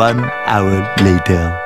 1 hour later.